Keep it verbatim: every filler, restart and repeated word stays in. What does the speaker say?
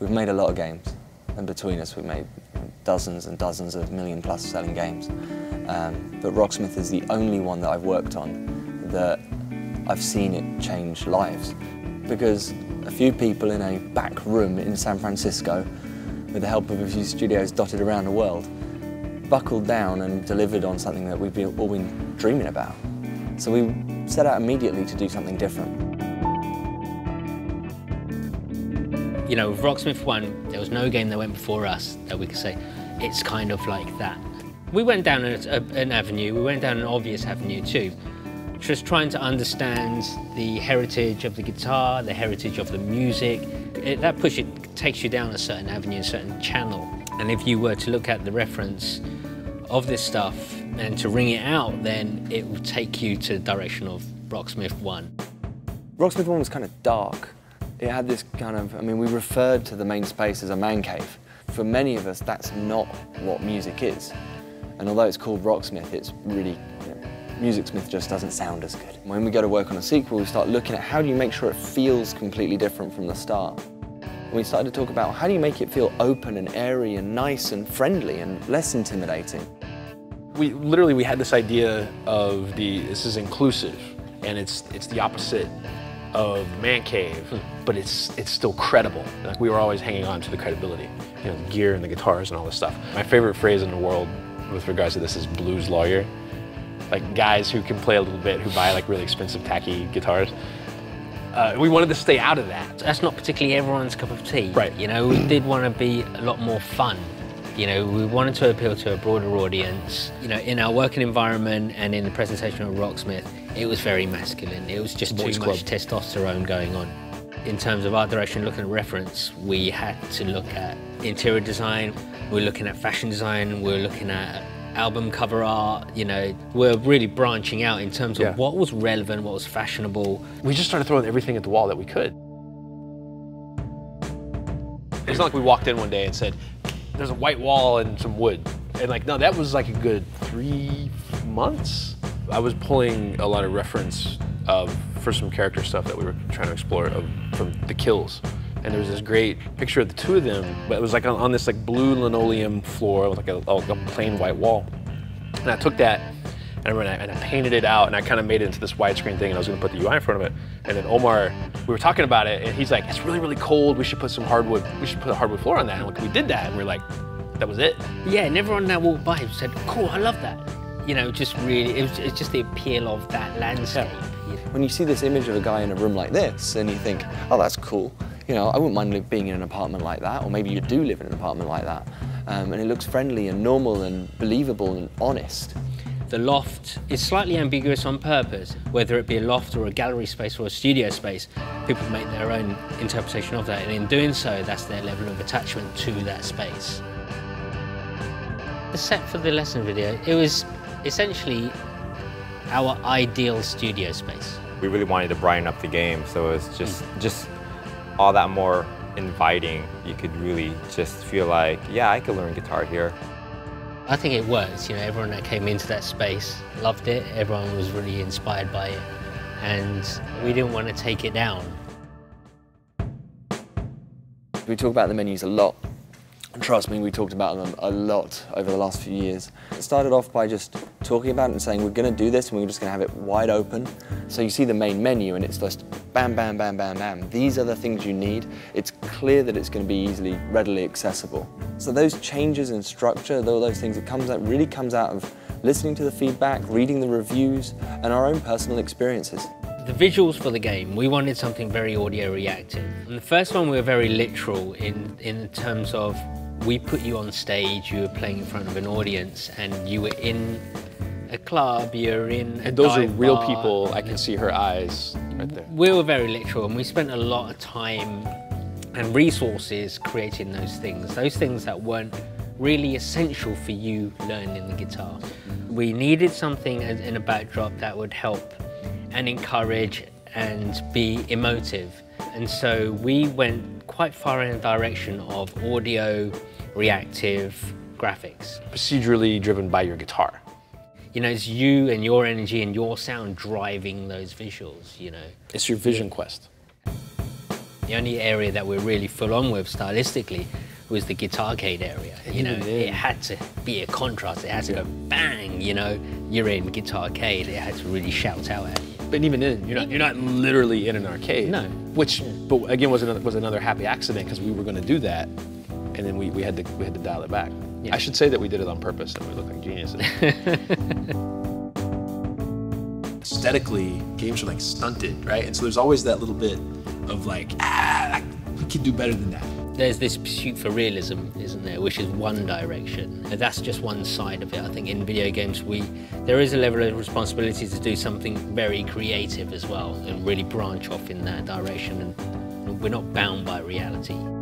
We've made a lot of games, and between us we've made dozens and dozens of million plus selling games. Um, but Rocksmith is the only one that I've worked on that I've seen it change lives. Because a few people in a back room in San Francisco, with the help of a few studios dotted around the world, buckled down and delivered on something that we've all been dreaming about. So we set out immediately to do something different. You know, with Rocksmith One, there was no game that went before us that we could say, it's kind of like that. We went down a, a, an avenue, we went down an obvious avenue too, just trying to understand the heritage of the guitar, the heritage of the music. It, that push, it takes you down a certain avenue, a certain channel. And if you were to look at the reference of this stuff and to ring it out, then it will take you to the direction of Rocksmith One. Rocksmith One was kind of dark. It had this kind of, I mean, we referred to the main space as a man cave. For many of us, that's not what music is. And although it's called Rocksmith, it's really, you know, MusicSmith just doesn't sound as good. When we go to work on a sequel, we start looking at how do you make sure it feels completely different from the start. And we started to talk about how do you make it feel open and airy and nice and friendly and less intimidating. We literally, we had this idea of the, this is inclusive, and it's, it's the opposite of man cave, but it's it's still credible. Like, we were always hanging on to the credibility, you know, the gear and the guitars and all this stuff. My favorite phrase in the world with regards to this is blues lawyer. Like, guys who can play a little bit, who buy like really expensive tacky guitars. Uh, we wanted to stay out of that. That's not particularly everyone's cup of tea. Right. You know, we did want to be a lot more fun. You know, we wanted to appeal to a broader audience. You know, in our working environment and in the presentation of Rocksmith, it was very masculine. It was just Boys too club. Much testosterone going on. In terms of our direction, looking at reference, we had to look at interior design, we're looking at fashion design, we're looking at album cover art, you know. We're really branching out in terms of yeah. what was relevant, what was fashionable. We just started throwing everything at the wall that we could. It's not like we walked in one day and said, there's a white wall and some wood. And like, no, that was like a good three months. I was pulling a lot of reference uh, for some character stuff that we were trying to explore of, from The Kills. And there was this great picture of the two of them, but it was like on, on this like blue linoleum floor with like a, a plain white wall. And I took that and I, remember, and I painted it out and I kind of made it into this widescreen thing, and I was gonna put the U I in front of it. And then Omar, we were talking about it and he's like, it's really, really cold. We should put some hardwood, we should put a hardwood floor on that. And like, we did that and we we're like, that was it. Yeah, and everyone that walked by said, cool, I love that. You know, just really, it was, it's just the appeal of that landscape. Yeah. When you see this image of a guy in a room like this and you think, oh, that's cool. You know, I wouldn't mind being in an apartment like that, or maybe you do live in an apartment like that. Um, and it looks friendly and normal and believable and honest. The loft is slightly ambiguous on purpose. Whether it be a loft or a gallery space or a studio space, people make their own interpretation of that, and in doing so, that's their level of attachment to that space. Except for the lesson video, it was essentially our ideal studio space. We really wanted to brighten up the game, so it's just mm. just all that more inviting. You could really just feel like, yeah, I could learn guitar here. I think it worked. You know, everyone that came into that space loved it. Everyone was really inspired by it, and we didn't want to take it down. We talk about the menus a lot. Trust me, we talked about them a lot over the last few years. It started off by just talking about it and saying, we're going to do this and we're just going to have it wide open. So you see the main menu and it's just bam, bam, bam, bam, bam. These are the things you need. It's clear that it's going to be easily, readily accessible. So those changes in structure, all those things, it comes out, really comes out of listening to the feedback, reading the reviews, and our own personal experiences. The visuals for the game, we wanted something very audio reactive. And the first one, we were very literal in, in terms of we put you on stage, you were playing in front of an audience, and you were in a club, you're in a And those are real bar. People, I can see her eyes right there. We were very literal, and we spent a lot of time and resources creating those things, those things that weren't really essential for you learning the guitar. We needed something in a backdrop that would help and encourage and be emotive. And so we went quite far in the direction of audio, reactive graphics. Procedurally driven by your guitar. You know, it's you and your energy and your sound driving those visuals, you know. It's your vision quest. The only area that we're really full on with stylistically was the guitarcade area. You know, it had to be a contrast. It had to go bang. You know, you're in guitarcade. It had to really shout out at you. But even then, you're not you're not literally in an arcade. No. Which, but again, was another was another happy accident because we were going to do that, and then we we had to we had to dial it back. Yeah. I should say that we did it on purpose, and we looked like geniuses. Aesthetically, games are like stunted, right? And so there's always that little bit of like, ah, we could do better than that. There's this pursuit for realism, isn't there, which is one direction. That's just one side of it. I think in video games, we there is a level of responsibility to do something very creative as well and really branch off in that direction. And we're not bound by reality.